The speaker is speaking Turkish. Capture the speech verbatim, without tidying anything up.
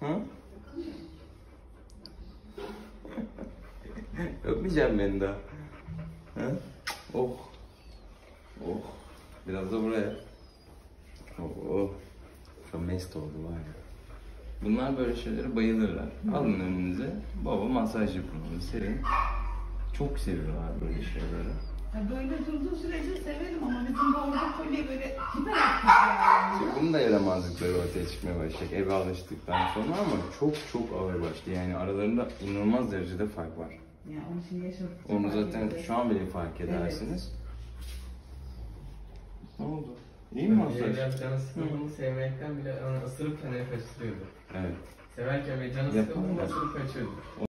Hı? Öpmeyeceğim beni daha. Hı? Oh. Oh. Biraz da buraya. Oh, oh. Çok mest oldu var ya. Bunlar böyle şeylere bayılırlar. Alın önünüze. Baba masaj yapın. Serin. Çok seviyorlar böyle şeyleri. Ya böyle durduğu sürece severim ama bizim de orada kolye böyle hiperaktif yani. Bunun da yaramazlıkları ortaya çıkmaya başlayacak eve alıştıktan sonra ama çok çok ağır başladı. Yani aralarında inanılmaz derecede fark var. Ya onu şimdi yaşadık. Onu zaten şu an bile fark edersiniz. Evet. Ne oldu? İyi mi olsun? Evde canı sıkıldığını sevmekten bile onu ısırıp kendini kaçırıyordu. Evet. Severken ve canı sıkıldığını ısırıp kaçırıyordu.